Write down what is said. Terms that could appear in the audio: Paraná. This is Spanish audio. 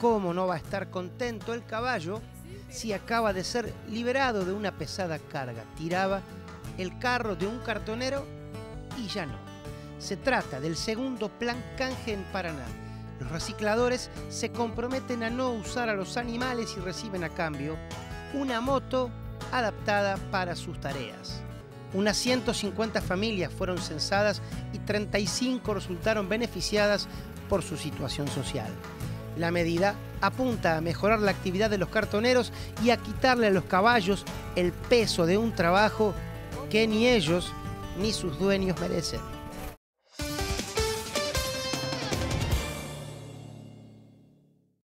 ¿Cómo no va a estar contento el caballo si acaba de ser liberado de una pesada carga? Tiraba el carro de un cartonero y ya no. Se trata del segundo plan canje en Paraná. Los recicladores se comprometen a no usar a los animales y reciben a cambio una moto adaptada para sus tareas. Unas 150 familias fueron censadas y 35 resultaron beneficiadas por su situación social. La medida apunta a mejorar la actividad de los cartoneros y a quitarle a los caballos el peso de un trabajo que ni ellos ni sus dueños merecen.